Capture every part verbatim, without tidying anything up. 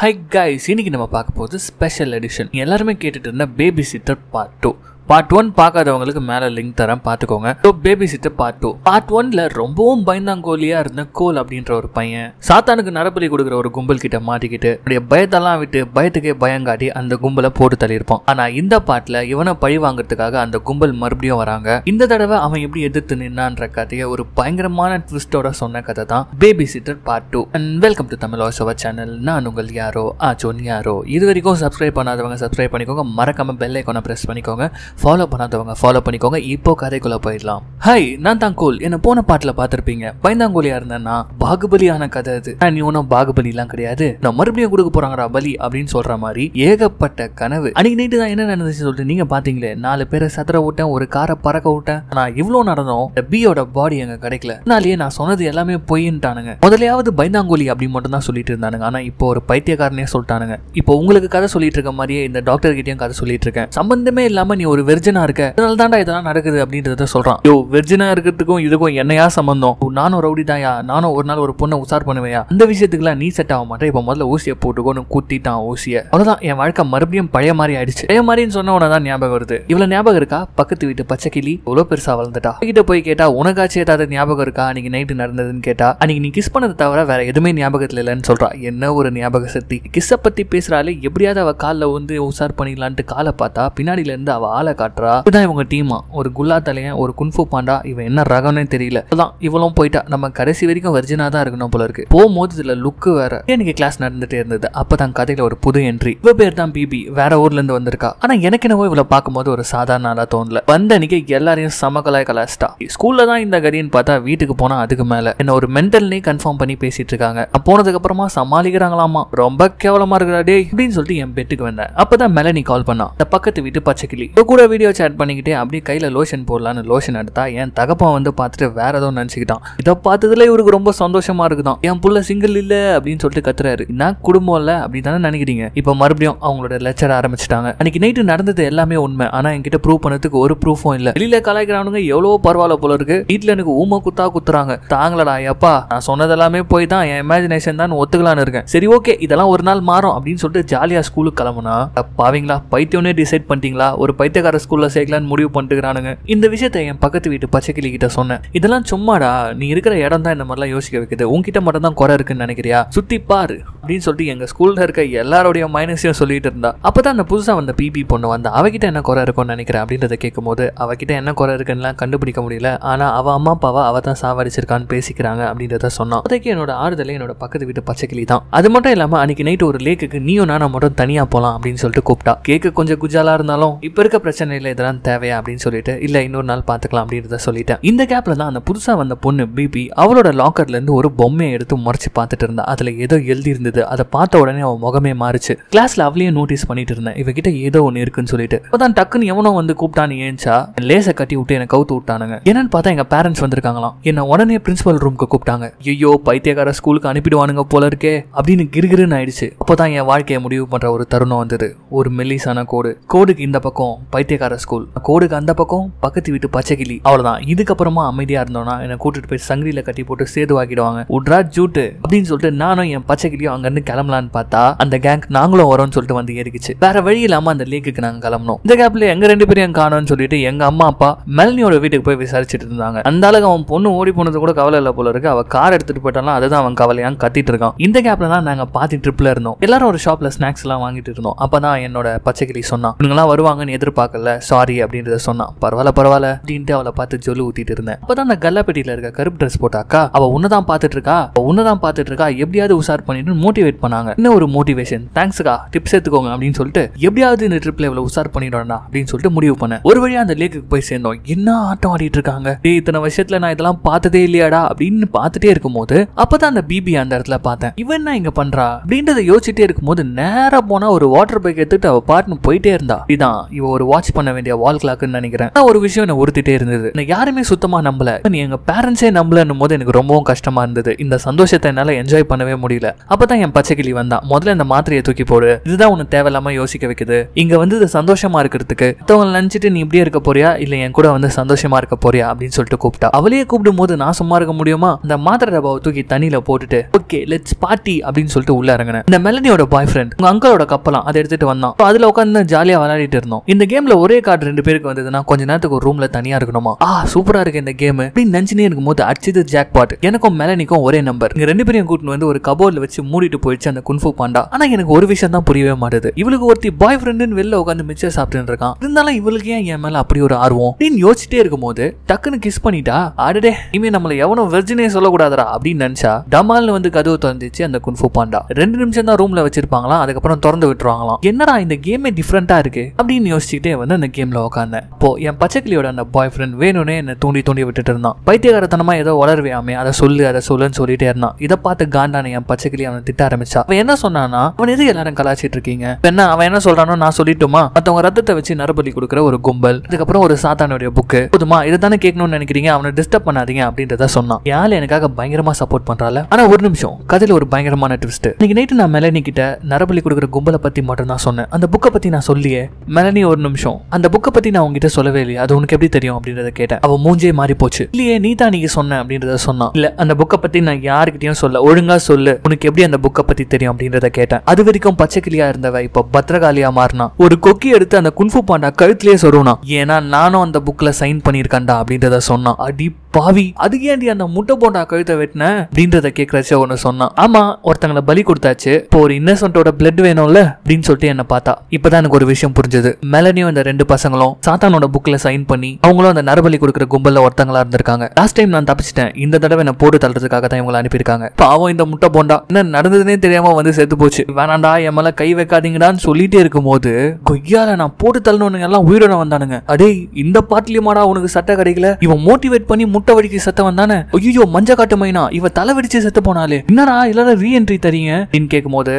Hi guys, இன்னைக்கு நம்ம பார்க்க போறது ஸ்பெஷல் எடிஷன். எல்லாருமே கேட்டுட்டு இருந்த baby sitter part two. Part one பார்க்காதவங்களுக்கு மேலே லிங்க் தரேன், பார்த்துக்கோங்க. So baby sitter part two. Part ஒன்ல ரொம்பவும் பயந்தாங்கோலியா இருந்த கோல் அப்படின்ற ஒரு பையன் சாத்தானுக்கு நரபலி கொடுக்குற ஒரு கும்பல் கிட்ட மாட்டிக்கிட்டு அப்படியே பயத்தெல்லாம் விட்டு பயத்துக்கே பயங்காட்டி அந்த கும்பலை போட்டு தள்ளியிருப்பான். ஆனா இந்த பார்ட்ல இவனை பழி வாங்குறதுக்காக அந்த கும்பல் மறுபடியும் வராங்க. இந்த தடவை அவன் எப்படி எதிர்த்து நின்னான்ற கதையை ஒரு பயங்கரமான ட்விஸ்டோட சொன்ன கதை தான் baby sitter part two. And welcome to Tamil voice over channel. நான் உங்கள் யாரோ ஆச்சோன் யாரோ. இது வரைக்கும் சப்ஸ்கிரைப் பண்ணாதவங்க சப்ஸ்கிரைப் பண்ணிக்கோங்க, மறக்காம பெல் ஐக்கானை பிரஸ் பண்ணிக்கோங்க. ஃபாலோ பண்ணாதவங்க ஃபாலோ பண்ணிக்கோங்க. இப்போ கதைக்குள்ள போயிடலாம். ஹாய், நான் தான் கோல். என்ன போன பாட்டில் பார்த்துருப்பீங்க, பயந்தாங்கோலியா இருந்தேன்னா பாகுபலியான கதை இது. நீ ஒன்றும் பாகுபலி எல்லாம் கிடையாது, நான் மறுபடியும் கொடுக்க போறாங்கடா பலி அப்படின்னு சொல்ற மாதிரி ஏகப்பட்ட கனவு. அன்னைக்கு நைட்டு தான் என்ன நடந்துச்சு சொல்லிட்டு நீங்க பாத்தீங்களே, நாலு பேரை சத்திர விட்டேன், ஒரு காரை பறக்க விட்டேன். நான் இவ்வளோ நடந்தோம், பியோட பாடி எங்க கிடைக்கல. அதனாலேயே நான் சொன்னது எல்லாமே பொய்ன்னுட்டானுங்க. முதலையாவது பயந்தாங்கோலி அப்படின்னு மட்டும் தான் சொல்லிட்டு இருந்தானுங்க, ஆனா இப்போ ஒரு பைத்தியக்காரனே சொல்லிட்டானுங்க. இப்போ உங்களுக்கு கதை சொல்லிட்டு இருக்க மாதிரியே இந்த டாக்டர் கிட்டேயும் கதை சொல்லிட்டு இருக்கேன். சம்பந்தமே இல்லாம நீ ஒரு வெர்ஜனா இருக்க, அதனால தாண்டா இதெல்லாம் நடக்குது அப்படின்றத சொல்றான். யோ, வெர்ஜனா இருக்கிறதுக்கும் இதுக்கும் என்னையா சம்பந்தம்? நானும் ரவுடி தாயா, நானும் ஒரு நாள் ஒரு பொண்ணை உசார் பண்ணுவேயா? அந்த விஷயத்துக்குலாம் நீ செட் ஆக மாட்டேன், இப்ப முதல்ல ஊசியை போட்டுக்கோன்னு கூட்டிட்டான் ஊசியை. அவ்வளவுதான், என் வாழ்க்கை மறுபடியும் பழைய மாதிரி ஆயிடுச்சு. பழைய மாதிரின்னு சொன்ன உடனேதான் ஞாபகம் வருது, இவ்வளவு ஞாபகம் இருக்கா பக்கத்து வீட்டு பச்சை கிளி இவ்வளோ பெருசா வளர்ந்துட்டா கிட்ட போய் கேட்டா உனக்காச்சு ஏதாவது ஞாபகம் இருக்கா அன்னைக்கு நைட்டு நடந்ததுன்னு கேட்டா அன்னைக்கு நீ கிஸ் பண்ணதை தவிர வேற எதுவுமே ஞாபகத்துல இல்லைன்னு சொல்றா. என்ன ஒரு ஞாபக சக்தி! கிஸ்ஸை பத்தி பேசுறாலே எப்படியாவது அவ காலில் வந்து உசார் பண்ணிடலான்ட்டு காலை பார்த்தா பின்னாடியில இருந்து அவ ஆளை காட்டுறா. இதுதான் இவங்க டீமா, ஒரு குல்லா தலையன், ஒரு குன்ஃபு பாண்டா, இவன் என்ன ரகம்னே தெரியல. அதான் இவளும் போயிட்டா. நம்ம கடைசி வரைக்கும் வெர்ஜினா தான் இருக்கணும் போல இருக்கு. போகும்போது இதுல லுக்கு வேற. எனக்கு கிளாஸ் நடந்துட்டே இருந்தது, அப்பதான் கதையில ஒரு புது என்ட்ரி. இவ பேர் தான் பிபி, வேற ஊர்ல இருந்து வந்திருக்கா. ஆனா எனக்கு என்னவோ இவளை பார்க்கும்போது ஒரு சாதாரண ஆளா தோணல. வந்த அன்னைக்கு எல்லாரையும் சமக்கலாய் கலாஸ்டா. ஸ்கூல்ல தான் இந்த கரின்னு பார்த்தா வீட்டுக்கு போனா அதுக்கு மேல என்ன ஒரு மென்டல்னே கன்ஃபார்ம் பண்ணி பேசிட்டு இருக்காங்க. போனதுக்கு அப்புறமா சமாளிக்கிறாங்களாமா, ரொம்ப கேவலமா இருக்கிறா டே அப்படின்னு சொல்லிட்டு என் பெட்டுக்கு வந்தேன். அப்பதான் மெலனி கால் பண்ணா, இந்த பக்கத்து வீட்டு பச்சை கிளி. கூட வீடியோ சேட் பண்ணிக்கிட்டே அப்படியே கையில லோஷன் போடலான்னு லோஷன் எடுத்தா என் தகப்பன் வந்து பார்த்துட்டு வேற ஏதோ நினைச்சுக்கிட்டான். இதை பார்த்ததுல இவருக்கு ரொம்ப சந்தோஷமா இருக்குதான். என் புள்ள சிங்கிள் இல்ல அப்படின்னு சொல்லிட்டு கத்துறாரு. நான் குடும்பம் இல்ல அப்படின்னு தானே நினைக்கிறீங்க. இப்ப மறுபடியும் அவங்களோட லெக்சர் ஆரம்பிச்சுட்டாங்க. அன்னைக்கு நைட்டு நடந்தது எல்லாமே உண்மை, ஆனா என்கிட்ட ப்ரூவ் பண்ணதுக்கு ஒரு ப்ரூஃபும் இல்ல. வெளியில கலாய்க்கிறவனுங்க எவ்வளவோ பரவாயில்ல போல இருக்கு, வீட்டுல எனக்கு ஊமை குத்தா குத்துறாங்க. தாங்களடா எப்பா, நான் சொன்னது எல்லாமே போய் தான், என் இமேஜினேஷன் தான் ஒத்துக்கலான்னு இருக்கேன். சரி ஓகே, இதெல்லாம் ஒரு நாள் மாறும் அப்படின்னு சொல்லிட்டு ஜாலியா ஸ்கூலுக்கு கிளம்புனா பாவீங்களா, பைத்தியம்னே டிசைட் பண்ணிட்டீங்களா, ஒரு பைத்தியக்கார ஸ்கூல்ல சேர்க்கலான்னு முடிவு பண்ணிட்டுக்கிறானுங்க. இந்த விஷயத்த என் பக்கத்து வீட்டு பச்சைக்கிளி கிட்ட சொன்னேன். இதெல்லாம் சும்மாடா, நீ இருக்கிற இடம் தான் இந்த மாதிரிலாம் யோசிக்க வைக்குது, உங்ககிட்ட மட்டும் தான் குறை இருக்குன்னு நினைக்கிறியா, சுத்தி பாரு அப்படின்னு சொல்லிட்டு எங்க ஸ்கூல்ல இருக்க எல்லாரோடைய மைனஸையும் சொல்லிட்டு இருந்தா. அப்பதான் அந்த புதுசா வந்த பிபி பொண்ணு வந்தா, அவகிட்ட என்ன குறை இருக்கும்னு நினைக்கிறேன் அப்படின்றத கேட்கும் போது அவகிட்ட என்ன குறை இருக்குன்னு கண்டுபிடிக்க முடியல, ஆனா அவ அம்மா அப்பாவா அவ தான் சாவடிச்சிருக்கான்னு பேசிக்கிறாங்க அப்படின்றத சொன்னான். அதுக்கு என்னோட ஆறுதலை என்னோட பக்கத்து வீட்டு பச்சைக்கிளி தான். அது மட்டும் இல்லாம அன்னைக்கு நைட்டு ஒரு லேக்குக்கு நீயும் நானும் மட்டும் தனியா போலாம் அப்படின்னு சொல்லிட்டு கூப்பிட்டா. கேக்கு கொஞ்சம் குஜாலா இருந்தாலும் இப்ப இருக்க பிரச்சனை இல்லை, இதெல்லாம் தேவையா அப்படின்னு சொல்லிட்டு இல்ல இன்னொரு நாள் பாத்துக்கலாம் அப்படின்றத சொல்லிட்டேன். இந்த கேப்ல தான் அந்த புதுசா வந்த பொண்ணு பிபி அவளோட லாக்கர்ல இருந்து ஒரு பொம்மையை எடுத்து முறைச்சு பார்த்துட்டு இருந்தா. அதுல ஏதோ எழுதி இருந்தது, அதை பார்த்த உடனே அவன் முகமே மாறிச்சு. கிளாஸ்ல அவளையே நோட்டீஸ் பண்ணிட்டு இருந்தேன், இவகிட்ட ஏதோ ஒன்னு இருக்குன்னு சொல்லிட்டு. அப்பதான் டக்குன்னு எவனோ வந்து கூப்பிட்டான்னு ஏஞ்சா லேசை கட்டி விட்டு என்னை கவுத்து விட்டானுங்க. என்னன்னு பார்த்தா எங்க பேரண்ட்ஸ் வந்திருக்காங்களாம். என்ன உடனே பிரின்சிபல் ரூமுக்கு கூப்பிட்டாங்க. ஐயோ, பைத்தியக்கார ஸ்கூலுக்கு அனுப்பிடுவானுங்க போல இருக்கே அப்படின்னு கிருகிருன்னு ஆயிடுச்சு. அப்பதான் என் வாழ்க்கையை முடிவு பண்ற ஒரு தருணம் வந்தது. ஒரு மெல்லிசான கோடு, கோடுக்கு இந்த பக்கம் பைத்தியக்கார ஸ்கூல், கோடுக்கு அந்த பக்கம் பக்கத்து வீட்டு பச்சைக்கிளி. அவ்வளவுதான். இதுக்கப்புறமா அமைதியா இருந்தோம்னா என்ன கூட்டிட்டு போய் சங்கிலியில கட்டி போட்டு சேதுவாக்கிடுவாங்க. உட்ரா ஜூட்டு அப்படின்னு சொல்லிட்டு நானும் என் பச்சைக்கிளியும் அங்க இருந்து கிளம்பலான்னு பார்த்தா அந்த கேங் நாங்களும் வரோம்னு சொல்லிட்டு வந்து ஏறிக்குச்சு. வேற வழி இல்லாம அந்த லேக்குக்கு நாங்க கிளம்பணும். இந்த கேப்ல எங்க ரெண்டு பேரும் காணோம்னு சொல்லிட்டு எங்க அம்மா அப்பா மெல்னியோட வீட்டுக்கு போய் விசாரிச்சுட்டு இருந்தாங்க. அந்த அளவுக்கு அவன் பொண்ணு ஓடி போனது கூட கவலை இல்ல போல இருக்கு, அவ கார் எடுத்துட்டு போயிட்டாலும் அதுதான் அவன் கவலையா கத்திட்டு இருக்கான். இந்த கேப்ல தான் நாங்க பாத்தி ட்ரிப்ல இருந்தோம். எல்லாரும் ஒரு ஷாப்ல ஸ்நாக்ஸ் எல்லாம் வாங்கிட்டு இருந்தோம். அப்பதான் என்னோட பச்சைக்கிளி சொன்னா, இவங்கெல்லாம் வருவாங்கன்னு எதிர்பார்க்கல, சாரி அப்படின்றத சொன்னா. பரவாயில்ல பரவாயில்ல அப்படின்ட்டு அவளை பார்த்து ஜொல்லு ஊத்திட்டு இருந்தேன். அப்பதான் அந்த கல்லாப்பெட்டியில இருக்க கருப்பு ட்ரெஸ் போட்டாக்கா, அவ உன்னதான் பாத்துட்டு இருக்கா உன்னதான் பாத்துட்டு இருக்கா எப்படியாவது உசார் பண்ணிட்டு மோட்டிவேட் பண்ணாங்க. இன்னும் ஒரு மோட்டிவேஷன், தேங்க்ஸ்க்கா, டிப்ஸ் எடுத்துக்கோங்க அப்படின்னு சொல்லிட்டு எப்படியாவது இந்த ட்ரிப்ல இவ்வளவு உசார் பண்ணிடுறா அப்படின்னு சொல்லிட்டு முடிவு பண்ணேன். ஒரு வழியா அந்த லேக்குக்கு போய் சேர்ந்தோம். என்ன ஆட்டம் ஆடிட்டு இருக்காங்க, இத்தனை வருஷத்துல நான் இதெல்லாம் பார்த்ததே இல்லையாடா அப்படின்னு பார்த்துட்டே இருக்கும் போது அப்பதான் அந்த பிபி அந்த இடத்துல பார்த்தேன். இவன் என்ன இங்க பண்றா அப்படின்றத யோசிச்சுட்டே இருக்கும் போது நேரா போனா ஒரு வாட்டர் பைக் எடுத்துட்டு அவ பாட்டுன்னு போயிட்டே இருந்தா. இதான் இவ ஒரு வாட்ச் வாட்ச் பண்ண வேண்டிய வால் கிளாக்னு நினைக்கிறேன். ஒரு விஷயம் என்ன உறுத்திட்டே இருந்தது, நான் யாருமே சுத்தமா நம்பல, எங்க பேரண்ட்ஸே நம்பலன்னும் போது எனக்கு ரொம்பவும் கஷ்டமா இருந்தது. இந்த சந்தோஷத்தை என்னால என்ஜாய் பண்ணவே முடியல. அப்பதான் என் பச்சைக்கிளி வந்தான், முதல்ல இந்த மாத்திரையை தூக்கி போடு, இதுதான் உனக்கு தேவையில்லாம யோசிக்க வைக்குது, இங்க வந்து இது சந்தோஷமா இருக்கிறதுக்கு மத்தவங்க நினைச்சிட்டு நீ இப்படியே இருக்க போறியா இல்ல என் கூட வந்து சந்தோஷமா இருக்க போறியா அப்படின்னு சொல்லிட்டு கூப்பிட்டா. அவளையே கூப்பிடும் போது நான் சும்மா இருக்க முடியுமா, அந்த மாத்திரை டப்பாவை தூக்கி தண்ணியில போட்டுட்டு ஓகே லெட்ஸ் பார்ட்டி அப்படின்னு சொல்லிட்டு உள்ள இறங்கினேன். இந்த மெலனியோட பாய் ஃப்ரெண்ட் உங்க அங்கிளோட கப்பலாம் அதை எடுத்துட்டு வந்தான். அதுல உட்காந்து ஜாலியா விளையாடிட்டு இருந்தோம். இந்த கேம்ல ஒரே கார்டு ரெண்டு பேருக்கு வந்ததுன்னா கொஞ்ச நேரத்துக்கு ஒரு ரூம்ல தனியா இருக்கணுமா, ஆ சூப்பரா இருக்கு இந்த கேம் அப்படின்னு நினைச்சுனே இருக்கும் போது அடிச்சது ஜாக் பாட். எனக்கும் மெலனிக்கும் ஒரே நம்பர். இங்க ரெண்டு பேரையும் கூட்டிட்டு வந்து ஒரு கபோர்ட்ல வச்சு மூடிட்டு போயிடுச்சு அந்த குன்ஃபு பாண்டா. ஆனா எனக்கு ஒரு விஷயம் தான் புரியவே மாட்டேது, இவளுக்கு ஒருத்தி பாய் ஃப்ரெண்டுன்னு வெளில உட்காந்து மிச்சர் சாப்பிட்டு இருக்கான், இருந்தாலும் இவளுக்கு ஏன் என் மேல அப்படி ஒரு ஆர்வம் அப்படின்னு யோசிச்சுட்டே இருக்கும் போது டக்குன்னு கிஸ் பண்ணிட்டா. ஆடடே இனிமே நம்மள எவனோ வெர்ஜினே சொல்லக்கூடாதா அப்படின்னு நினைச்சா டமால்னு வந்து கதவு திறந்துச்சு அந்த குன்ஃபு பாண்டா. ரெண்டு நிமிஷம் தான் ரூம்ல வச்சிருப்பாங்களா, அதுக்கப்புறம் திறந்து விட்டுருவாங்களாம். என்னடா இந்த கேமே டிஃப்ரெண்டா இருக்கு அப்படின்னு யோசிச்சுட்டே வந்து அந்த கேம்ல உட்காந்தேன். இப்போ என் பச்சைக்கிளியோட அந்த பாய் ஃப்ரெண்ட் வேணும்னே என்ன தூண்டி தூண்டி விட்டுட்டு இருந்தான். பைத்தியகாரத்தனமா ஏதோ வளர்வையாமே, அதை சொல்லு அதை சொல்லுன்னு சொல்லிட்டே இருந்தான். இதை பார்த்து காண்டான என் பச்சைக்கிளி அவனை திட்ட ஆரம்பிச்சா. அவன் என்ன சொன்னானா, அவன் எது எல்லாரும் கலாச்சிட்டு இருக்கீங்க, என்ன அவன் என்ன சொல்றானோ நான் சொல்லிட்டுமா, மத்தவங்க ரத்தத்தை வச்சு நரபலி கொடுக்குற ஒரு கும்பல், அதுக்கப்புறம் ஒரு சாத்தானுடைய புக்கு, போதுமா இதை தானே கேட்கணும்னு நினைக்கிறீங்க, அவனை டிஸ்டர்ப் பண்ணாதீங்க அப்படின்றத சொன்னான். யாரு எனக்காக பயங்கரமா சப்போர்ட் பண்றாள். ஆனா ஒரு நிமிஷம், கதையில ஒரு பயங்கரமான ட்விஸ்ட். இன்னைக்கு நைட்டு நான் மெலனி கிட்ட நரபலி கொடுக்குற கும்பலை பத்தி மட்டும் தான் சொன்னேன், அந்த புக்கை பத்தி நான் சொல்லியே. மெலனி ஒரு நிமிஷம், அந்த புக்கை பத்தி நான் உங்ககிட்ட சொல்லவே இல்லையா, அது உனக்கு எப்படி தெரியும் அப்படின்றத கேட்டேன். அவன் மூஞ்சே மாறி போச்சு. இல்லையே நீ தான் நீங்க சொன்ன அப்படின்றத சொன்னான். இல்ல அந்த புக்கை பத்தி நான் யாருக்கிட்டையும் சொல்ல, ஒழுங்கா சொல்லு உனக்கு எப்படி அந்த புக்கை பத்தி தெரியும் அப்படின்றத கேட்டேன். அது வரைக்கும் பச்சைக்கிளியா இருந்தவ இப்ப பத்ரகாளியா மாறினா. ஒரு கொக்கி எடுத்து அந்த குன்ஃபு பாண்டா கழுத்திலே சொருனா, ஏன்னா நானும் அந்த புக்ல சைன் பண்ணிருக்கேன்டா அப்படின்றத சொன்னான். அடி பாவி, அதுக்கு ஏன்டி அந்த முட்டை போண்டா கழுத்தை வெட்டின அப்படின்றத கேட்கறச்ச ஒன்னு சொன்னான். ஆமா ஒருத்தங்களை பலி கொடுத்தாச்சு, இப்போ ஒரு இன்னசென்ட்டோட பிளட் வேணும்ல அப்படின்னு சொல்லிட்டு என்ன பார்த்தா. இப்பதான் எனக்கு ஒரு விஷயம் புரிஞ்சது, மெலனியும் அந்த ரெண்டு பசங்களும் சாத்தானோட புக்ல சைன் பண்ணி அவங்களும் அந்த நரபலி கொடுக்குற கும்பல்ல ஒருத்தங்களா இருந்திருக்காங்க. லாஸ்ட் டைம் நான் தப்பிச்சிட்டேன், இந்த தடவை என்ன போட்டு தள்ளுறதுக்காக தான் இவங்களை அனுப்பியிருக்காங்க. பாவம் இந்த முட்டை போண்டா என்ன நடந்ததுன்னே தெரியாம வந்து செத்து போச்சு. வேணாண்டா என் மேல கை வைக்காதீங்கடான்னு சொல்லிட்டே இருக்கும் போது கொய்யால நான் போட்டு தள்ளணுன்னு எல்லாம் உயிரோட வந்தானுங்க. அடே இந்த பாட்டிலியமாடா உனக்கு சட்டை கிடைக்கல, இவன் மோட்டிவேட் பண்ணி முட்டை வடிக்கு செத்த வந்தானே, ஐயோ மஞ்ச காட்டு மைனா இவ தலை வெடிச்சு செத்து போனாலே, என்னடா எல்லாரும் ரீஎன்ட்ரி தரீங்க அப்படின்னு கேட்கும் போது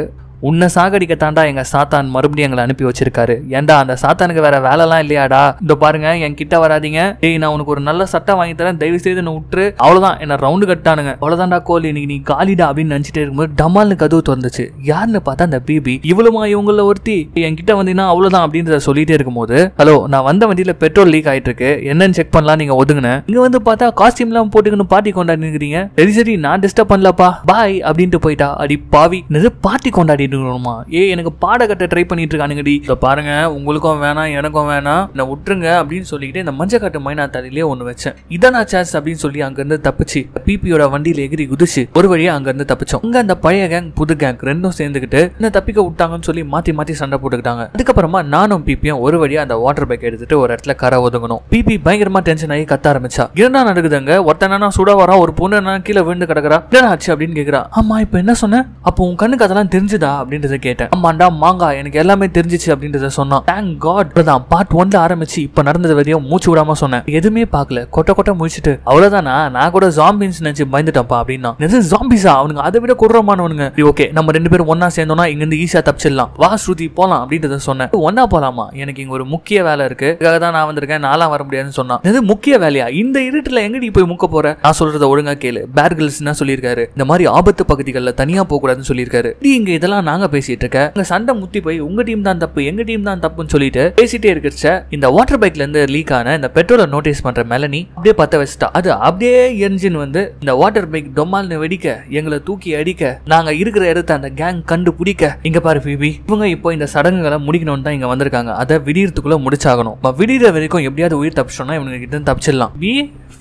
உன்னை சாகடிக்க தாண்டா எங்க சாத்தான் மறுபடியும் எங்களை அனுப்பி வச்சிருக்காரு, ஏண்டா அந்த சாத்தானுக்கு வேற வேலை எல்லாம் இல்லையாடா, இந்த பாருங்க என் கிட்ட வராதிங்க, டேய் நான் உனக்கு ஒரு நல்ல சட்டை வாங்கி தரேன், தயவு செய்து என்ன விட்டுரு, அவ்வளவுதான் என்ன ரவுண்டு கட்டானுங்க, அவ்வளவுதான்டா கோலி நீ காலிடா அப்படின்னு நினைச்சிட்டே இருக்கும்போது டமால்னு கதவு திறந்துச்சு. யாருன்னு பார்த்தா அந்த பேபி. இவ்வளவுமா இவங்கள ஒருத்தி என் கிட்ட வந்தீங்கன்னா அவ்வளவுதான் அப்படின்றத சொல்லிட்டே இருக்கும்போது, ஹலோ நான் வந்த வண்டியில பெட்ரோல் லீக் ஆயிட்டு இருக்கு என்னன்னு செக் பண்ணலாம், நீங்க ஒதுங்கின இங்க வந்து பார்த்தா காஸ்டியூம் எல்லாம் போட்டுக்கணும் பார்ட்டி கொண்டாடி நிக்கிறீங்க, சரி சரி நான் டிஸ்டர்ப் பண்ணலப்பா பாய் அப்படின்ட்டு போயிட்டா. அடி பாவி, பார்ட்டி கொண்டாடி எனக்கு பாட கட்ட ட்ரை பண்ணிட்டு இருக்கானுங்கடி, பாருங்க உங்களுக்கும் வேணாம் எனக்கும் வேணாம் நான் விட்டுருங்க அப்படின்னு சொல்லிட்டு இந்த மஞ்ச காட்டு மைனா தலையிலே ஒண்ணு வச்சேன். இதான சான்ஸ் அப்படின்னு சொல்லி அங்க இருந்து தப்பிச்சு பிபியோட வண்டியில எகிரி குதிச்சு ஒரு வழியா அங்க இருந்து தப்பிச்சோம். அங்க அந்த பழைய கேங் புது கேங் ரெண்டும் சேர்ந்துக்கிட்டு என்ன தப்பிக்க விட்டாங்கன்னு சொல்லி மாத்தி மாத்தி சண்டை போட்டுக்கிட்டாங்க. அதுக்கப்புறமா நானும் பிபியும் ஒரு வழியா அந்த வாட்டர் பைக் எடுத்துட்டு ஒரு இடத்துல கரை ஒதுங்கணும். பிபி பயங்கரமா டென்ஷன் ஆகி கத்த ஆரம்பிச்சா. இரண்டா நடக்குதுங்க, ஒருத்தனா சுட வரா, ஒரு பொண்ணு கீழே விழுந்து கிடக்குறா, என்ன ஆச்சு அப்படின்னு கேக்குறா. ஆமா இப்ப என்ன சொன்ன, அப்போ உன் கண்ணுக்கு அதெல்லாம் தெரிஞ்சுதா அப்படின்றத கேட்டேன். ஆமாண்டா மாங்கா எனக்கு எல்லாமே தெரிஞ்சிச்சு அப்படின்றத சொன்னான். தேங்க் காட் தான் பார்ட் ஒன்ல ஆரம்பிச்சு இப்ப நடந்தது வரையும் மூச்சு விடாம சொன்னேன், எதுவுமே பார்க்கல, கொட்ட கொட்ட முடிச்சுட்டு அவ்வளவுதானா, நான் கூட ஜாம்பின்ஸ் நினைச்சு பயந்துட்டேன்ப்பா அப்படின்னா. எது ஜாம்பிஸா, அவனுங்க அதை விட கொடூரமானவனுங்க, ஓகே நம்ம ரெண்டு பேரும் ஒன்னா சேர்ந்தோம்னா இங்க இருந்து ஈஸியா தப்பிச்சிடலாம், வா ஸ்ருதி போலாம் அப்படின்றத சொன்னேன். ஒன்னா போலாமா, எனக்கு இங்க ஒரு முக்கிய வேலை இருக்கு, அதுக்காக தான் நான் வந்திருக்கேன், நாலாம் வர முடியாதுன்னு சொன்னான். எது முக்கிய வேலையா, இந்த இருட்டுல எங்கடி போய் முக்க போற, நான் சொல்றத ஒழுங்கா கேளு, பேட் கிரில்ஸ் என்ன சொல்லியிருக்காரு, இந்த மாதிரி ஆபத்து பகுதிகளில் தனியா போக கூடாதுன்னு சொல்லியிருக்காரு, இங்க இதெல்லாம் நாங்க பேசிட்டு இருக்க சண்டை முத்தி போய் உங்க டீம் தான் தப்பு எங்க டீம் தான் தப்புன்னு சொல்லிட்டு பேசிட்டே இருக்கிறச்ச இந்த வாட்டர் பைக்ல இருந்து லீக் ஆன இந்த பெட்ரோலை நோட்டீஸ் பண்ற மெலனி அப்படியே பத்த வச்சுட்டா. அது அப்படியே என்ஜின் வந்து இந்த வாட்டர் பைக் டொமால்னு வெடிக்க, எங்களை தூக்கி அடிக்க, நாங்க இருக்கிற இடத்த அந்த கேங் கண்டுபிடிக்க. இங்க பாரு பிபி, இவங்க இப்போ இந்த சடங்குகளை முடிக்கணும்னு தான் இங்க வந்திருக்காங்க, அதை விடியறதுக்குள்ள முடிச்சாகணும், விடியற வரைக்கும் எப்படியாவது உயிர் தப்பிச்சோம்னா இவங்க கிட்ட தப்பிச்சிடலாம். பி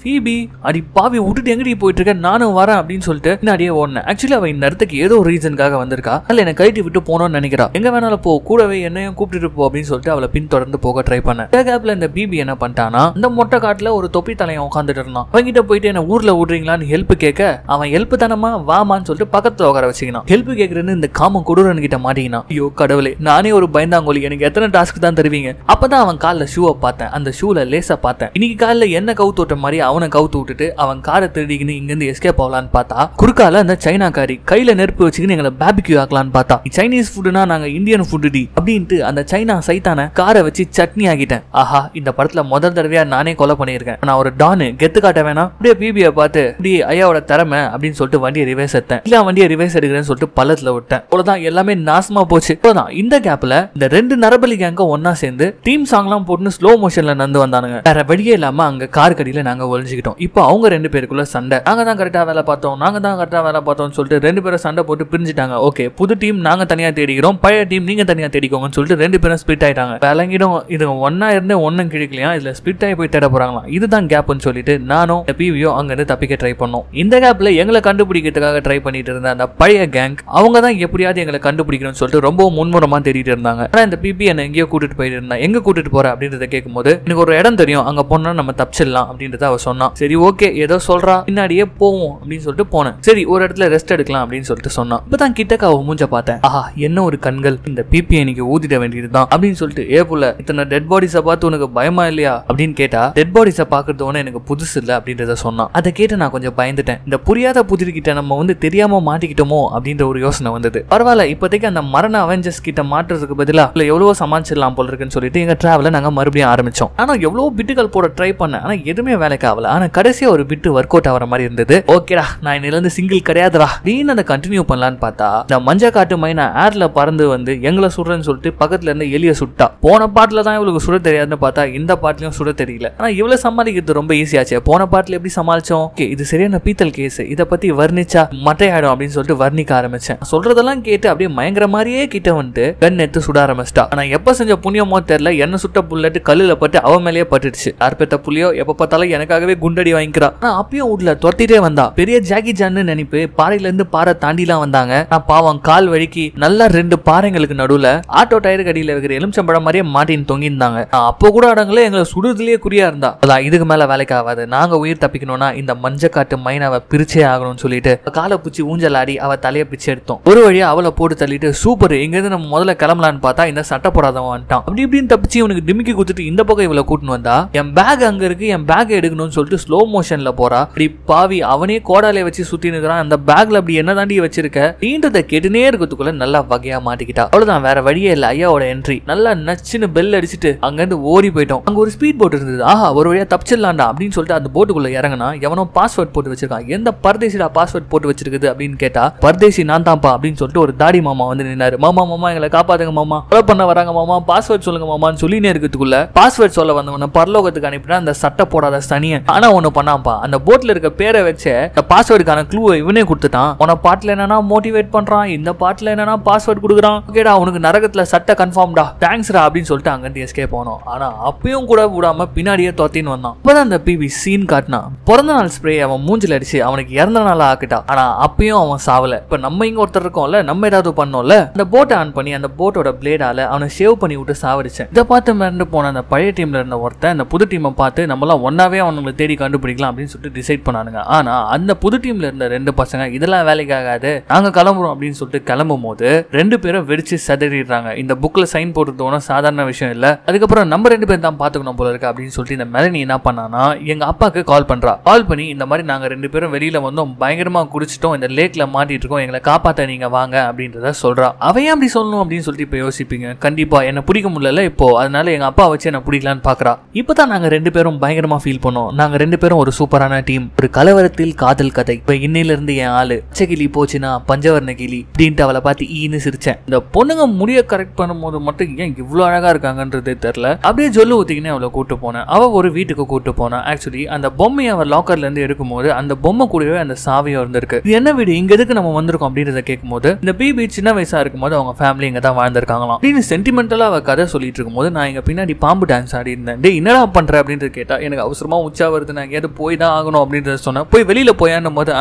பிபி அடி பாவி விட்டுட்டு எங்கடி போயிட்டு இருக்க, நானும் வரேன் அப்படின்னு சொல்லிட்டு பின்னாடியே ஓடனேன். ஆக்சுவலி அவன் இந்த இடத்துக்கு ஏதோ ரீசனுக்காக வந்திருக்கா, அல்ல என்ன கழட்டி விட்டு போனோம்னு நினைக்கிறா, எங்க வேணாலும் போ கூடவே என்னையும் கூப்பிட்டு போ அப்படின்னு சொல்லிட்டு அவளை பின் தொடர்ந்து போக ட்ரை பண்ணேன். இந்த பிபி என்ன பண்ணிட்டானா, இந்த மொட்டை காட்டுல ஒரு தொப்பி தலையை உட்காந்துட்டு இருந்தான், அவங்கிட்ட போயிட்டு என்ன ஊர்ல விடுறீங்களான்னு ஹெல்ப் கேட்க, அவன் ஹெல்ப் தானமா வாமான்னு சொல்லிட்டு பக்கத்துல உட்கார வச்சுக்கினான். ஹெல்ப் கேட்கறேன்னு இந்த காம குடூரன் கிட்ட மாட்டிக்கினான். ஐயோ கடவுளே நானே ஒரு பயந்தாங்கோலி, எனக்கு எத்தனை டாஸ்க் தான் தருவீங்க. அப்பதான் அவன் காலில் ஷூவை பார்த்தேன், அந்த ஷூல லேசா பார்த்தேன். இன்னைக்கு காலில் என்ன கவுத்து விட்ட மாதிரி அவனை கவுத்து விட்டுட்டு அவன் காரை திருடிக்கின்னு இங்க இருந்து எஸ்கேப் ஆகலான்னு பார்த்தா, குறுக்கால அந்த சைனாக்காரி கையில நெருப்பு வச்சுக்கின்னு எங்களை பேபிக்யூ ஆக்கலான்னு பார்த்தா, பார்த்தா சைனீஸ் ஃபுட்னா நாங்க இந்தியன் ஃபுட் டி அப்படின்ட்டு அந்த சைனா சைத்தான காரை வச்சு சட்னி ஆகிட்டேன். ஆஹா, இந்த படத்துல முதல் தடவையா நானே கொலை பண்ணியிருக்கேன். நான் ஒரு டானு கெத்து காட்ட வேணா, அப்படியே பிபியை பார்த்து அப்படியே ஐயாவோட திறமை அப்படின்னு சொல்லிட்டு வண்டியை ரிவர்ஸ் எடுத்தேன். இல்ல வண்டியை ரிவர்ஸ் எடுக்கிறேன்னு சொல்லிட்டு பள்ளத்துல விட்டேன். அவ்வளவுதான், எல்லாமே நாசமா போச்சு. இப்போதான் இந்த கேப்ல இந்த ரெண்டு நரபலி கேங்க ஒன்னா சேர்ந்து டீம் சாங் எல்லாம் போட்டு ஸ்லோ மோஷன்ல நடந்து வந்தானுங்க. வேற வழியே இல்லாம அங்க கார் கடியில நாங்க ஒழிஞ்சுக்கிட்டோம். இப்போ அவங்க ரெண்டு பேருக்குள்ள சண்டை. நாங்க தான் கரெக்டா வேலை பார்த்தோம், நாங்க தான் கரெக்டா வேலை பார்த்தோம்னு சொல்லிட்டு ரெண்டு பேரும் சண்டை போட்டு பிரிஞ்சுட்டாங்க. ஓகே, புது டீம் நாங்க தனியா தேடிக்கிறோம், பழைய டீம் நீங்க தனியா தேடிக்கோங்கன்னு சொல்லிட்டு ரெண்டு பேரும் ஸ்பிட் ஆயிட்டாங்க. விளங்கிடும், இது ஒன்னா இருந்தே ஒன்னும் கிடைக்கலையா, இதுல ஸ்பிட் ஆகி போய் தேட போறாங்களா, இதுதான் கேப்னு சொல்லிட்டு நானும் பிவியோ அங்க இருந்து தப்பிக்க ட்ரை பண்ணோம். இந்த கேப்ல எங்களை கண்டுபிடிக்கிறதுக்காக ட்ரை பண்ணிட்டு இருந்த அந்த பழைய கேங் அவங்க தான் எப்படியாவது எங்களை கண்டுபிடிக்கணும்னு சொல்லிட்டு ரொம்ப முன்முரமா தேடிட்டு இருந்தாங்க. ஆனா இந்த பிபி என்ன எங்கேயோ கூட்டிட்டு போயிட்டு இருந்தா, எங்க கூட்டிட்டு போற அப்படின்றத கேட்கும்போது எனக்கு ஒரு இடம் தெரியும், அங்க போனா நம்ம தப்பிச்சிடலாம் அப்படின்றத அவ சொன்னான். சரி ஓகே, ஏதோ சொல்றா, பின்னாடியே போவோம் அப்படின்னு சொல்லிட்டு போனேன். சரி ஒரு இடத்துல ரெஸ்ட் எடுக்கலாம் அப்படின்னு சொல்லிட்டு சொன்னான். இப்பதான் கிட்டக்க அவ மூஞ்ச பார்த்தேன். ஆஹா, என்ன ஒரு கண்கள், இந்த பிபி எனக்கு ஊதிட வேண்டியதுதான் அப்படின்னு சொல்லிட்டு, ஏ புள்ள, இத்தனை டெட் பாடிஸை பார்த்து உனக்கு பயமா இல்லையா அப்படின்னு கேட்டா, டெட் பாடிஸை பாக்குறது ஒண்ணு எனக்கு புதுசு இல்லை அப்படின்றத சொன்னான். அதை கேட்டு நான் கொஞ்சம் பயந்துட்டேன். இந்த புரியாத புதிர்கிட்ட நம்ம வந்து தெரியாம மாட்டிக்கிட்டோமோ அப்படின்ற ஒரு யோசனை வந்தது. பரவாயில்ல, இப்போதைக்கு அந்த மரண அவெஞ்சர்ஸ் கிட்ட மாற்றுறதுக்கு பதிலா இல்ல எவ்வளவோ சமாளிச்சிடலாம் போல இருக்குன்னு சொல்லிட்டு எங்க டிராவல நாங்க மறுபடியும் ஆரம்பிச்சோம். ஆனா எவ்வளவோ பிட்டுகள் போட ட்ரை பண்ண, ஆனா எதுவுமே வேலைக்கு ஆகல. ஆனா கடைசியா ஒரு பிட்டு ஒர்க் அவுட் ஆகிற மாதிரி இருந்தது. ஓகேடா, நான் இன்னில இருந்து சிங்கிள் கிடையாதுடா அப்படின்னு அதை கண்டினியூ பண்ணலான்னு பார்த்தா, இந்த மஞ்ச காட்டு மைனா ஏர்ல பறந்து வந்து எங்களை சுடுறேன்னு சொல்லிட்டு பக்கத்துல இருந்து எலிய சுட்டா. போன பாட்டுல தான் இவளுக்கு சுட தெரியாதுன்னு பார்த்தா இந்த பாட்டுலயும் சுட தெரியல. ஆனா இவ்வளவு சமாளிக்கிறது ரொம்ப ஈஸியாச்சு. போன பாட்டுல எப்படி சமாளிச்சோம், இது சரியான பீத்தல் கேஸ், இதை பத்தி வர்ணிச்சா மட்டையாயிடும் அப்படின்னு சொல்லிட்டு வர்ணிக்க ஆரம்பிச்சேன். சொல்றதெல்லாம் கேட்டு அப்படியே மயங்கர மாதிரியே கிட்ட வந்து கன் எடுத்து சுட ஆரம்பிச்சிட்டா. ஆனா எப்ப செஞ்ச புண்ணியமோ தெரியல, என்ன சுட்ட புல்லட்டு கல்லுல பட்டு அவ மேலேயே பட்டுடுச்சு. யார்பெத்த புள்ளியோ எப்ப பார்த்தாலும் எனக்காகவே குண்டடி வாங்கிக்கிறா. நான் அப்பயும் வீட்டுல துரத்திட்டே வந்தா. பெரிய ஜாக்கி ஜான்னு நினைப்பு, பாறையில இருந்து பாறை தாண்டி எல்லாம் வந்தாங்க. நான் பாவம் கால் வழிக்கு நல்லா ரெண்டு பாறைங்களுக்கு நடுவுல ஆட்டோ டயருக்கு அடியில வைக்கிற எலுமிச்சம்பழம் மாதிரியே மாட்டின்னு தொங்கிருந்தாங்க. அப்போ கூட அடங்களே எங்களை சுடுறதுலயே குறியா இருந்தா. அதான், இதுக்கு மேல வேலைக்கு ஆகாது, நாங்க உயிர் தப்பிக்கணும்னா இந்த மஞ்சக்காட்டு மைனாவை பிரிச்சே ஆகணும்னு சொல்லிட்டு காலை பூச்சி ஊஞ்சலாடி அவ தலையை பிச்சு எடுத்தோம். ஒரு வழியா அவளை போட்டு தள்ளிட்டு சூப்பர், எங்க இருந்து நம்ம முதல்ல கிளம்பலான்னு பார்த்தா இந்த சட்டை போடாதவன் வந்துட்டான். அப்படி இப்படின்னு தப்பிச்சு இவனுக்கு டிமிக்கி குடுத்துட்டு இந்த பக்கம் இவளை கூட்டின்னு வந்தா. என் பேக் அங்க இருக்கு, என் பேக் எடுக்கணும்னு சொல்லிட்டு ஸ்லோ மோஷன்ல போறா. அப்படி பாவி அவனே கோடாலே வச்சு சுத்தி நிற்கிறான். அந்த பேக்ல அப்படி என்ன தாண்டி வச்சிருக்க நீன்றதை கேட்டுனே இருக்கிறதுக்குள்ள நல்லா வகையா மாட்டிக்கிட்டா. அவ்வளவுதான், வேற வழியே இல்ல. ஐயாவோட என்ட்ரி நல்லா நச்சுன்னு பெல் அடிச்சுட்டு அங்க இருந்து ஓடி போயிட்டோம். அங்க ஒரு ஸ்பீட் போட் இருந்தது. ஆஹா, ஒரு வழியா தப்பிச்சிடலாண்டா அப்படின்னு சொல்லிட்டு அந்த போட்டுக்குள்ள இறங்கினா. எவனோ பாஸ்வேர்ட் போட்டு வச்சிருக்கான். எந்த பரதேசிடா பாஸ்வேர்ட் போட்டு வச்சிருக்குது அப்படின்னு கேட்டா, பரதேசி நான் தான்ப்பா அப்படின்னு சொல்லிட்டு ஒரு தாடி மாமா வந்து நின்னாரு. மாமா மாமா எங்களை காப்பாத்துங்க மாமா, கொலை பண்ண வராங்க மாமா, பாஸ்வேர்ட் சொல்லுங்க மாமான்னு சொல்லி நேர்க்குதுக்குள்ள பாஸ்வேர்ட் சொல்ல வந்தவன பரலோகத்துக்கு அனுப்பினா அந்த சட்டை போடாத சனியன். ஆனா ஒண்ணு பண்ணாம்பா, அந்த போட்ல இருக்க பேரை வச்ச அந்த பாஸ்வேர்டுக்கான க்ளூவை இவனே கொடுத்துட்டான். உன பாட்டுல என்னன்னா மோட்டிவேட் பண்றான், இந்த பாட்டுல என்னன்னா பாஸ்வேர்ட் கொடுக்குறான். ஓகேடா, உனக்கு நரகத்துல சட்டை கன்ஃபார்ம்டா, தேங்க்ஸ்ரா அப்படின்னு சொல்லிட்டு அங்க இருந்து எஸ்கேப் போனோம். ஆனா அப்பயும் கூட விடாம பின்னாடியே தோத்தின்னு வந்தான். அப்பதான் அந்த பிபி சீன் காட்டினா. பிறந்த நாள் ஸ்ப்ரே அவன் மூஞ்சில் அடிச்சு அவனுக்கு இறந்த நாளா ஆக்கிட்டான். ஆனா அப்பயும் அவன் சாவல. இப்ப நம்ம இங்க ஒருத்தர் இருக்கோம்ல, நம்ம ஏதாவது பண்ணோம்ல, அந்த போட்டை ஆன் பண்ணி அந்த போட்டோட பிளேடால அவனை சேவ் பண்ணி விட்டு சாவடிச்சேன். இதை பார்த்து மிரண்டு போன அந்த பழைய டீம்ல இருந்த ஒருத்தன் அந்த புது டீமை பார்த்து நம்மளாம் ஒன்னாவே அவனுங்களை தேடி கண்டுபிடிக்கலாம் அப்படின்னு சொல்லிட்டு டிசைட் பண்ணானுங்க. ஆனா அந்த புது டீம்ல இருந்த ரெண்டு பசங்க இதெல்லாம் வேலைக்கு ஆகாது, நாங்க கிளம்புறோம் அப்படின்னு சொல்லிட்டு கிளம்பும் போது ரெண்டு பேரும் வெடிச்சு சதறிடுறாங்க. இந்த புக்ல சைன் போட்டுருந்தோம்னா சாதாரண விஷயம் இல்ல, அதுக்கப்புறம் நம்ம ரெண்டு பேரும் தான் பாத்துக்கணும் போல இருக்கு அப்படின்னு சொல்லிட்டு இந்த மெலனி என்ன பண்ணானா, எங்க அப்பாக்கு கால் பண்றா. கால் பண்ணி இந்த மாதிரி நாங்க ரெண்டு பேரும் வெளியில வந்தோம், பயங்கரமா குடிச்சிட்டோம், இந்த லேக்ல மாட்டிட்டு இருக்கோம், எங்களை காப்பாத்த நீங்க வாங்க அப்படின்றத சொல்றா. அவையா அப்படி சொல்லணும் அப்படின்னு சொல்லிட்டு இப்ப யோசிப்பீங்க. கண்டிப்பா என்ன பிடிக்க முடியல இப்போ, அதனால எங்க அப்பா வச்சு என்ன பிடிக்கலான்னு பாக்குறா. இப்பதான் நாங்க ரெண்டு பேரும் பயங்கரமா ஃபீல் பண்ணோம். நாங்க ரெண்டு பேரும் ஒரு சூப்பரான டீம், ஒரு கலவரத்தில் காதல் கதை. இப்ப இன்னில இருந்து என் ஆளு பச்சை கிளி போச்சுன்னா பஞ்சவர்ண கிளி அப்படின்ட்டு அவளை பார்த்து ஈன்னு சிரிச்சேன். இந்த பொண்ணுங்க முடிய கரெக்ட் பண்ணும் போது மட்டும் ஏன் இவ்வளவு அழகா இருக்காங்கன்றதே தெரியல. அப்படியே ஜொல்லு ஊத்திக்கினே அவளை கூட்டு போனேன். அவ ஒரு வீட்டுக்கு கூட்டு போனா. ஆக்சுவலி அந்த பொம்மையை அவ லாக்கர்ல இருந்து எடுக்கும் போது அந்த பொம்மை கூடவே அந்த சாவியும் இருந்திருக்கு. இது என்ன வீடு, இங்க எதுக்கு நம்ம வந்திருக்கோம் அப்படின்றத கேட்கும் போது, இந்த பிபி சின்ன வயசா இருக்கும் போது அவங்க ஃபேமிலி இங்க தான் வாழ்ந்திருக்காங்களாம் அப்படின்னு சென்டிமெண்டலா அவ கதை சொல்லிட்டு இருக்கும் போது நான் இங்க பின்னாடி பாம்பு டான்ஸ் ஆடி இருந்தேன். டே என்னடா பண்ற அப்படின்றது கேட்டா, எனக்கு அவசரமா உச்சா வருது, நான் எங்கேயாவது போய் தான் ஆகணும் அப்படின்றத சொன்னேன். போய் வெளியில போயான்னும் போது,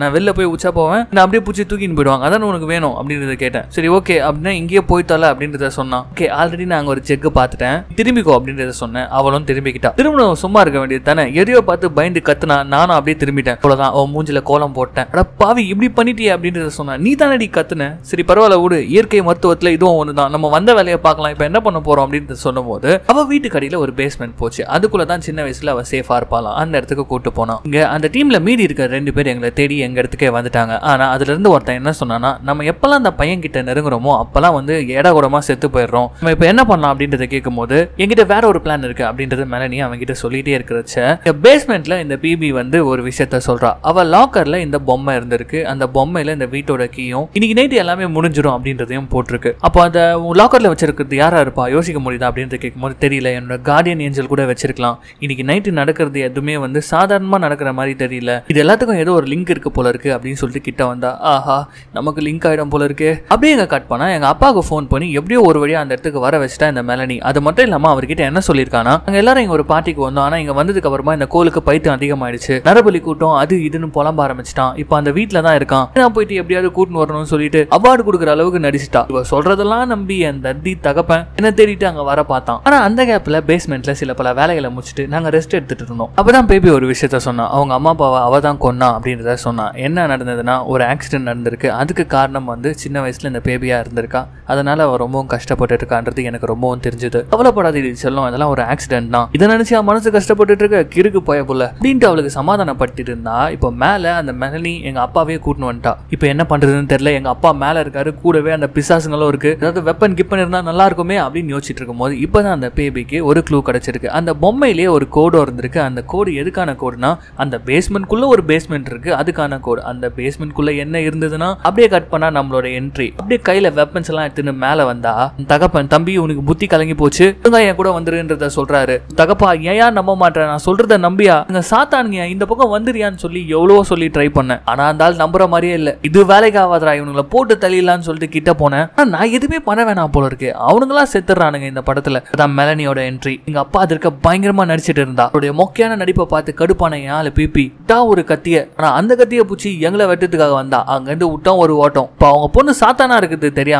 நான் வெளில போய் உச்சா போவேன், நான் அப்படியே பிடிச்சி தூக்கின்னு போயிடுவாங்க, அதான் உனக்கு வேணும் அப்படின்றத கேட்டேன். சரி ஓகே அப்படின்னா இங்கேயே போய்த்தால அப்படின்றத சொன்னான். ஓகே, ஆல்ரெடி நான் அங்க ஒரு செக் பார்த்துட்டேன், திரும்பிக்கோ அப்படின்றத சொன்னேன். அவளும் திரும்பிக்கிட்டா. திரும்ப சும்மா இருக்க வேண்டியது தானே, எதையோ பார்த்து பயந்து கத்துனா. நானும் அப்படியே திரும்பிட்டேன். அவ்வளவுதான், அவன் மூஞ்சில கோலம் போட்டேன். அட பாவி, இப்படி பண்ணிட்டியே அப்படின்றத சொன்னா. நீ தானடி கத்துன. சரி பரவாயில்ல விடு, இயற்கை மருத்துவத்துல இதுவும் ஒண்ணுதான், நம்ம வந்த வேலையை பார்க்கலாம், இப்ப என்ன பண்ண போறோம் அப்படின்னு சொல்லும் போது அவ வீட்டுக்கு அடியில ஒரு பேஸ்மெண்ட் போச்சு. அதுக்குள்ளதான் சின்ன வயசுல அவ சேஃபா இருப்பாளாம். அந்த இடத்துக்கு கூட்டு போனோம். இங்க அந்த டீம்ல மீறி இருக்க ரெண்டு பேர் எங்களை தேடி எங்க இடத்துக்கே வந்துட்டாங்க. ஆனா அதுல இருந்து ஒருத்தன் என்ன சொன்னா, நம்ம எப்ப எப்பெல்லாம் அந்த பையன் கிட்ட நெருங்குறோமோ அப்பெல்லாம் வந்து ஏடாகூடமா செத்து போயிடுறோம். நம்ம இப்ப என்ன பண்ணலாம் அப்படின்றத கேட்கும் போது என்கிட்ட வேற ஒரு பிளான் இருக்கு அப்படின்றத மெலனி அவங்கிட்ட சொல்லிட்டே இருக்கிறச்ச பேஸ்மெண்ட்ல இந்த பிபி வந்து ஒரு விஷயத்த சொல்றா. அவ லாக்கர்ல இந்த பொம்மை இருந்திருக்கு, அந்த பொம்மையில இந்த வீட்டோட கீயும் இன்னைக்கு நைட் எல்லாமே முடிஞ்சிடும் அப்படின்றதையும் போட்டிருக்கு. அப்போ அந்த லாக்கர்ல வச்சிருக்கிறது யாரா இருப்பா யோசிக்க முடியுதா அப்படின்றத கேட்கும்போது தெரியல, என்னோட கார்டியன் ஏஞ்சல் கூட வச்சிருக்கலாம், இன்னைக்கு நைட்டு நடக்கிறது எதுவுமே வந்து சாதாரணமா நடக்கிற மாதிரி தெரியல, இது எல்லாத்துக்கும் ஏதோ ஒரு லிங்க் இருக்கு போல இருக்கு அப்படின்னு சொல்லிட்டு கிட்ட வந்தா. ஆஹா, நமக்கு லிங்க் ஆயிடும் போல இருக்கு அப்படியே எங்க கட் பண்ணா எங்க அப்பாவுக்கு ஃபோன் பண்ணி எப்படியோ ஒரு வழியா அந்த இடத்துக்கு வர வச்சுட்டா இந்த மெலனி. அது மட்டும் இல்லாம அவர்கிட்ட என்ன சொல்லியிருக்கானா, அங்க எல்லாரும் இங்க ஒரு பார்ட்டிக்கு வந்தோம், ஆனா இங்க வந்ததுக்கு அப்புறமா இந்த கோலுக்கு பைத்தியம் அதிகமாயிடுச்சு, நரபலி கூட்டம் அது இதுன்னு புலம்ப ஆரம்பிச்சிட்டான், இப்ப அந்த வீட்டுல தான் இருக்கான், நான் போயிட்டு எப்படியாவது கூட்டின்னு வரணும்னு சொல்லிட்டு அவார்டு கொடுக்குற அளவுக்கு நடிச்சுட்டா. இவ சொல்றதெல்லாம் நம்பி அந்த தி தகப்பன் என்ன தேடிட்டு அங்க வர பார்த்தான். ஆனா அந்த கேப்ல பேஸ்மெண்ட்ல சில பல வேலைகளை முடிச்சுட்டு நாங்க ரெஸ்ட் எடுத்துட்டு இருந்தோம். அப்பதான் பேபி ஒரு விஷயத்த சொன்னா, அவங்க அம்மா அப்பாவை அவ தான் கொன்னா அப்படின்றத சொன்னா. என்ன நடந்ததுன்னா, ஒரு ஆக்சிடென்ட் நடந்திருக்கு, அதுக்கு காரணம் வந்து சின்ன வயசுல இந்த பேபியா இருந்திருக்கா, அதனால அவ ரொம்பவும் கஷ்டப்பட்டு இருக்கான்றது எனக்கு ரொம்பவும் தெரிஞ்சது. கவலைப்படாத சொல்லும், அதெல்லாம் ஒரு ஆக்சிடென்ட் தான், இதை நினைச்சு அவன் மனசு கஷ்டப்பட்டு இருக்க கிறுக்கு போய போல அப்படின்ட்டு அவளுக்கு சமாதானப்பட்டு இருந்தா. இப்ப மேல அந்த மெலனி எங்க அப்பாவே கூட்டின்னு வந்துட்டா. இப்ப என்ன பண்றதுன்னு தெரியல, எங்க அப்பா மேல இருக்காரு, கூடவே அந்த பிசாசுங்களும் இருக்கு, அதாவது வெப்பன் கிப்பன் இருந்தா நல்லா இருக்குமே அப்படின்னு யோசிச்சுட்டு இருக்கும் போது இப்பதான் அந்த பேபிக்கு ஒரு க்ளூ கிடைச்சிருக்கு. அந்த பொம்மையிலேயே ஒரு கோடு இருந்திருக்கு, அந்த கோடு எதுக்கான கோடுனா அந்த பேஸ்மெண்ட்குள்ள ஒரு பேஸ்மெண்ட் இருக்கு அதுக்கான கோடு. அந்த பேஸ்மெண்ட்குள்ள என்ன இருந்ததுன்னா அப்படியே கட் பண்ணா நம்மளோட என்ட்ரி. அப்படியே கையில வெப்பன்ஸ் எல்லாம் எடுத்துன்னு மேல வந்தா தகப்பன், தம்பி உனக்கு புத்தி கலங்கி போச்சு, என் கூட வந்துருன்றத சொல்றாரு. தகப்பா, ஏன் நம்ப மாட்டேன், நான் சொல்றத நம்பியா, நீங்க சாத்தானுங்க இந்த பக்கம் வந்துறியான்னு சொல்லி எவ்வளவோ சொல்லி ட்ரை பண்ணேன், ஆனா இருந்தாலும் நம்புற மாதிரியே இல்ல, இது வேலைக்கு ஆகாதரா, இவனுங்களை போட்டு தள்ளிடலான்னு சொல்லிட்டு கிட்ட போனேன், நான் எதுவுமே பண்ண வேணாம் போல இருக்கு, அவனுங்களா செத்துறானுங்க இந்த படத்துல. அதான் மெலனியோட என்ட்ரி. எங்க அப்பா அதற்கு பயங்கரமா நடிச்சிட்டு இருந்தா, அவருடைய மொக்கையான நடிப்பை பார்த்து கடுப்பான ஆளு பிபி தான் ஒரு கத்திய, ஆனா அந்த கத்திய பூச்சி எங்களை வெட்டத்துக்காக வந்தா. அங்க இருந்து விட்டோம் ஒரு ஓட்டம். இப்ப அவங்க பொண்ணு சாத்தானா இருக்குது தெரியாம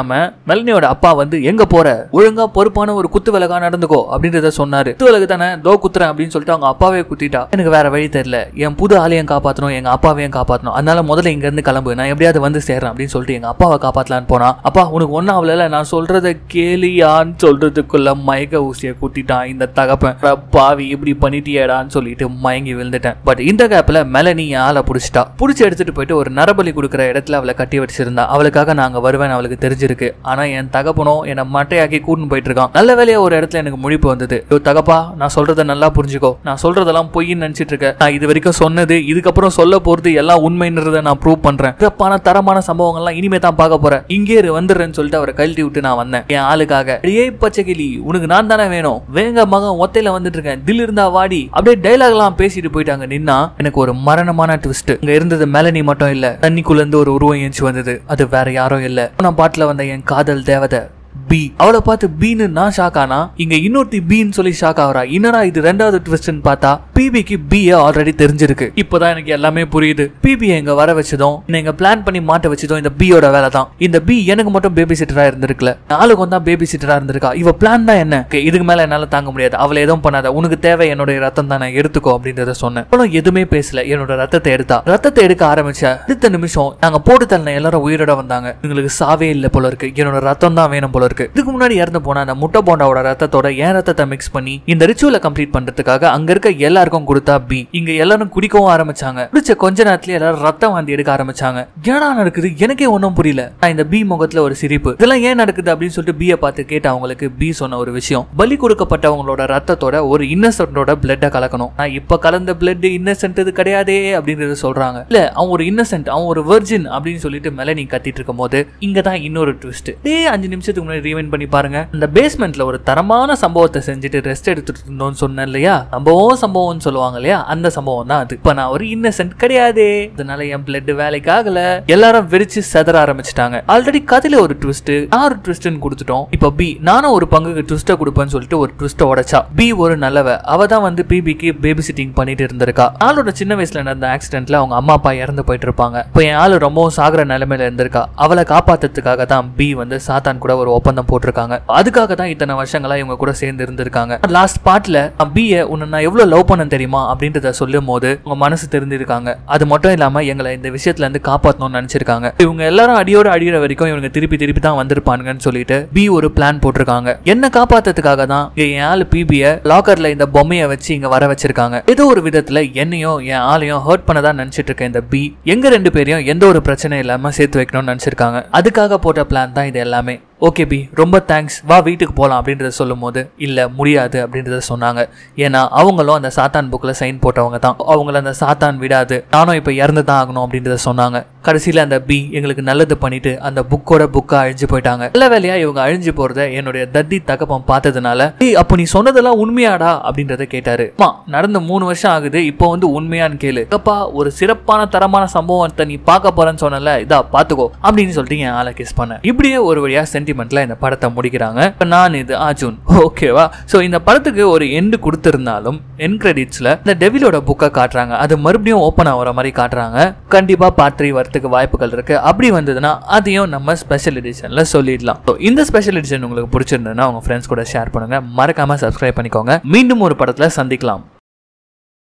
மெலனியோட அப்பா வந்து, எங்க போற, ஒழுங்கா பொறுப்பான ஒரு குத்து விலகா நடந்துக்கோ அப்படின்றத சொன்னாரு. குத்து விலகு தானே, தோ குத்துறேன் அப்படின்னு சொல்லிட்டு அவங்க அப்பாவே குத்திட்டா. எனக்கு வேற வழி தெரியல, என் புது ஆளையும் காப்பாத்தணும், எங்க அப்பாவையும் காப்பாத்தணும், அதனால முதல்ல இங்க இருந்து கிளம்பு, நான் எப்படியாவது வந்து சேர்றேன் அப்படின்னு சொல்லிட்டு எங்க அப்பாவை காப்பாத்தலான்னு போனா. அப்பா உனக்கு ஒன்னும் ஆகல, நான் சொல்றத கேலியான்னு சொல்றதுக்குள்ள மயக்க ஊசியை குத்திட்டான் இந்த தகப்பன், பாவி இப்படி பண்ணிட்டியேடான்னு சொல்லிட்டு மயங்கி விழுந்துட்டேன். பட் இந்த கேப்ல மெலனி ஆளை புடிச்சிட்டா. புடிச்சு எடுத்துட்டு போயிட்டு ஒரு நரபலி கொடுக்குற இடத்துல அவளை கட்டி வச்சிருந்தா. அவளுக்காக நான் அங்க வருவேன் அவளுக்கு தெரிஞ்சிருக்கு, ஆனா என் தகப்பனும் என்னை மட்டையாக்கி கூட்டின்னு போயிட்டு இருக்கான். நல்ல வேலையா ஒரு இடத்துல எனக்கு முழிப்பு வந்தது, தகப்பா நான் சொல்றதை நல்லா புரிஞ்சுக்கோ, நான் சொல்றதெல்லாம் பொய்ன்னு நினைச்சிட்டு இருக்க, நான் இது வரைக்கும் சொன்னது இதுக்கப்புறம் சொல்ல போறது எல்லாம் உண்மைன்றத நான் ப்ரூவ் பண்றேன், சிறப்பான தரமான சம்பவங்கள்லாம் இனிமே தான் பார்க்க போறேன், இங்கே வந்துடுறேன்னு சொல்லிட்டு அவரை கழட்டி விட்டு நான் வந்தேன் என் ஆளுக்காக. பச்சைக்கிளி உனக்கு நான் தானே வேணும், வேங்க மகன் ஒத்தையில வந்துட்டு இருக்கேன், தில் இருந்தா வாடி, அப்படியே டைலாக் எல்லாம் பேசிட்டு போயிட்டாங்க. நின்னா எனக்கு ஒரு மரணமான ட்விஸ்ட். இங்க இருந்தது மெலனி மட்டும் இல்ல, தண்ணிக்குள்ள இருந்து ஒரு உருவம் ஏஞ்சி வந்தது. அது வேற யாரும் இல்ல, நான் பாட்டுல வந்த என் காதல் தேவதை பி. அவளை பார்த்து பீன்னு நான் ஷாக் ஆனா, இங்க இன்னொருத்தி பீன்னு சொல்லி ஷாக் ஆகுறா. இன்னரா இது ரெண்டாவது ட்விஸ்ட்னு பார்த்தா பிபிக்கு பி ஆல்ரெடி தெரிஞ்சிருக்கு. இப்பதான் எனக்கு எல்லாமே புரியுது, பிபி எங்க வர வச்சதும் எங்க பிளான் பண்ணி மாட்ட வச்சதும் இந்த பியோட வேலை தான். இந்த பி எனக்கு மட்டும் பேபி சிட்டரா இருந்திருக்கல, நாளுக்கு தான் பேபி சிட்டரா இருந்திருக்கா. இவ பிளான் தான் என்ன, இதுக்கு மேல என்னால தாங்க முடியாது, அவளை எதுவும் பண்ணாத, உனக்கு தேவை என்னோட ரத்தம் தான், நான் எடுத்துக்கோ அப்படின்றத சொன்னேன். அவளும் எதுவுமே பேசல, என்னோட ரத்தத்தை எடுத்தா. ரத்தத்தை எடுக்க ஆரம்பிச்ச அடுத்த நிமிஷம் நாங்க போட்டு தள்ளின எல்லாரும் உயிரோட வந்தாங்க. உங்களுக்கு சாவே இல்ல போல இருக்கு, என்னோட ரத்தம் தான் வேணும் போல இருக்கு. இதுக்கு முன்னாடி இறந்து போன அந்த முட்டை போண்டாவோட ரத்தத்தோட ஏன் ரத்தத்தை மிக்ஸ் பண்ணி இந்த ரிச்சுவலை கம்ப்ளீட் பண்றதுக்காக அங்க இருக்க எல்லாருக்கும் கொடுத்தா பி. இங்க எல்லாரும் குடிக்கவும் ஆரம்பிச்சாங்க. குடிச்ச கொஞ்ச நேரத்துல எல்லாரும் ரத்தம் வாந்தி எடுக்க ஆரம்பிச்சாங்க. ஏன்னா நடக்குது எனக்கே ஒன்னும் புரியல. இந்த பி முகத்துல ஒரு சிரிப்பு, இதெல்லாம் ஏன் நடக்குது அப்படின்னு சொல்லிட்டு பியை பார்த்து கேட்ட அவங்களுக்கு பி சொன்ன ஒரு விஷயம், பலி கொடுக்கப்பட்டவங்களோட ரத்தத்தோட ஒரு இன்னசென்டோட பிளட்ட கலக்கணும், நான் இப்ப கலந்த பிளட் இன்னசென்ட் கிடையாதே அப்படின்றது சொல்றாங்க. இல்ல அவன் ஒரு இன்னசென்ட், அவன் ஒரு வெர்ஜின் அப்படின்னு சொல்லிட்டு மெலனி கத்திட்டு இருக்கும் போது இங்கதான் இன்னொரு ட்விஸ்ட். அஞ்சு நிமிஷத்துக்கு ரீவைண்ட் பண்ணி பாருங்க. அந்த பேஸ்மெண்ட்ல ஒரு தரமான சம்பவத்தை செஞ்சுட்டு ரெஸ்ட் எடுத்துட்டு இருந்தோம்னு சொன்னேன் இல்லையா, சம்பவம் சம்பவம்னு சொல்லுவாங்க இல்லையா, அந்த சம்பவம் தான் அது. இப்ப நான் ஒரு இன்னசென்ட் கிடையாதே, அதனால என் பிளட் வேலைக்கு ஆகல. எல்லாரும் வெறிச்சு செதற ஆரம்பிச்சிட்டாங்க. ஆல்ரெடி கதையில ஒரு ட்விஸ்ட் ஆறு ட்விஸ்ட்னு கொடுத்துட்டோம். இப்ப பி நானும் ஒரு பங்குக்கு ட்விஸ்ட கொடுப்பேன்னு சொல்லிட்டு ஒரு ட்விஸ்ட உடைச்சா. பி ஒரு நல்லவ, அவ தான் வந்து பிபிக்கு பேபி சிட்டிங் பண்ணிட்டு இருந்திருக்கா. ஆளோட சின்ன வயசுல நடந்த ஆக்சிடென்ட்ல அவங்க அம்மா அப்பா இறந்து போயிட்டு இருப்பாங்க. இப்ப என் ஆளு ரொம்பவும் சாகர நிலைமையில இருந்திருக்கா. அவளை காப்பாத்துறதுக்காக தான் பி வந்து சாத்தான் கூட ஒரு ஒப்ப ஒப்பந்தம் போட்டிருக்காங்க. அதுக்காக தான் இத்தனை வருஷங்களா இவங்க கூட சேர்ந்து இருந்திருக்காங்க. லாஸ்ட் பார்ட்ல அபியை உன்னை நான் எவ்வளவு லவ் பண்ண தெரியுமா அப்படின்றத சொல்லும் போது உங்க மனசு தெரிஞ்சிருக்காங்க. அது மட்டும் இல்லாம எங்களை இந்த விஷயத்துல இருந்து காப்பாற்றணும்னு நினைச்சிருக்காங்க. இவங்க எல்லாரும் அடியோட அடிக்கிற வரைக்கும் இவங்க திருப்பி திருப்பி தான் வந்திருப்பாங்கன்னு சொல்லிட்டு பி ஒரு பிளான் போட்டிருக்காங்க. என்ன காப்பாற்றதுக்காக தான் என் ஆள் பிபியை லாக்கர்ல இந்த பொம்மையை வச்சு இங்க வர வச்சிருக்காங்க. ஏதோ ஒரு விதத்துல என்னையும் என் ஆளையும் ஹர்ட் பண்ணதா நினைச்சிட்டு இருக்க இந்த பி எங்க ரெண்டு பேரையும் எந்த ஒரு பிரச்சனை இல்லாம சேர்த்து வைக்கணும்னு நினைச்சிருக்காங்க. அதுக்காக போட்ட பிளான் தான் இது எல்லாமே. ஓகே பி, ரொம்ப தேங்க்ஸ், வா வீட்டுக்கு போகலாம் அப்படின்றத சொல்லும் போது இல்லை முடியாது அப்படின்றத சொன்னாங்க. ஏன்னா அவங்களும் அந்த சாத்தான் புக்கில் சைன் போட்டவங்க தான். அவங்கள அந்த சாத்தான் விடாது, நானும் இப்போ இறந்து தான் ஆகணும் அப்படின்றத சொன்னாங்க. கடைசியில் அந்த பி எங்களுக்கு நல்லது பண்ணிட்டு அந்த புக்கோட புக்காக அழிஞ்சு போயிட்டாங்க. நல்ல வேலையா இவங்க அழிஞ்சு போகிறத என்னுடைய தத்தி தகப்பம் பார்த்ததுனால பி அப்போ நீ சொன்னதெல்லாம் உண்மையாடா அப்படின்றத கேட்டாரு. அம்மா நடந்து மூணு வருஷம் ஆகுது, இப்போ வந்து உண்மையான்னு கேளு. அப்பா ஒரு சிறப்பான தரமான சம்பவத்தை நீ பார்க்க போறேன்னு சொன்னல, இதா பார்த்துக்கோ அப்படின்னு சொல்லிட்டு என் ஆளை கிஸ் பண்ண. இப்படியே ஒரு வழியா சென்ட் இந்த படத்தை முடிக்கிறாங்க. நான் இது அர்ஜுன் ஓகேவா. சோ இந்த படத்துக்கு ஒரு எண்ட் கொடுத்திருந்தாலும் என் கிரெடிட்ஸ்ல இந்த டெவிலோட புக்கை காட்டுறாங்க. அது மறுபடியும் ஓபன் ஆகிற மாதிரி காட்டுறாங்க. கண்டிப்பா பார்ட் த்ரீ வரதுக்கு வாய்ப்புகள் இருக்கு. அப்படி வந்ததுன்னா அதையும் நம்ம ஸ்பெஷல் எடிஷன்ல சொல்லிடலாம். இந்த ஸ்பெஷல் எடிஷன் உங்களுக்கு பிடிச்சிருந்ததுன்னா உங்க ஃப்ரெண்ட்ஸ் கூட ஷேர் பண்ணுங்க. மறக்காம சப்ஸ்கிரைப் பண்ணிக்கோங்க. மீண்டும் ஒரு படத்துல சந்திக்கலாம்.